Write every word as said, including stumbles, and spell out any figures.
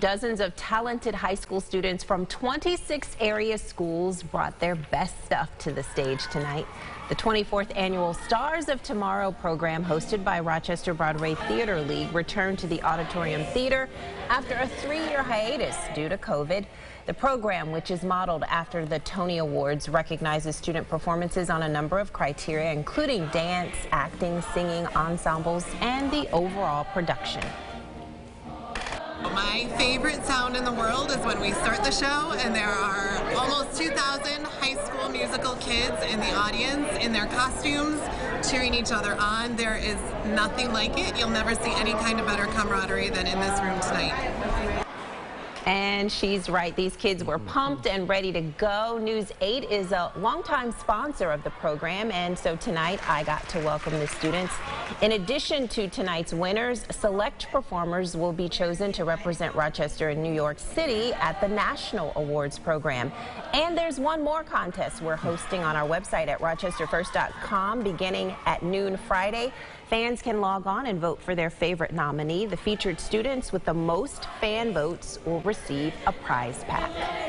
Dozens of talented high school students from twenty-six area schools brought their best stuff to the stage tonight. The twenty-fourth annual Stars of Tomorrow program, hosted by Rochester Broadway Theater League, returned to the Auditorium Theater after a three-year hiatus due to COVID. The program, which is modeled after the Tony Awards, recognizes student performances on a number of criteria, including dance, acting, singing, ensembles, and the overall production. My favorite sound in the world is when we start the show and there are almost two thousand high school musical kids in the audience in their costumes cheering each other on. There is nothing like it. You'll never see any kind of better camaraderie than in this room tonight. And she's right. These kids were pumped and ready to go. News eight is a longtime sponsor of the program, and so tonight I got to welcome the students. In addition to tonight's winners, select performers will be chosen to represent Rochester and New York City at the National Awards program. And there's one more contest we're hosting on our website at Rochester First dot com beginning at noon Friday. Fans can log on and vote for their favorite nominee. The featured students with the most fan votes will receive a prize pack.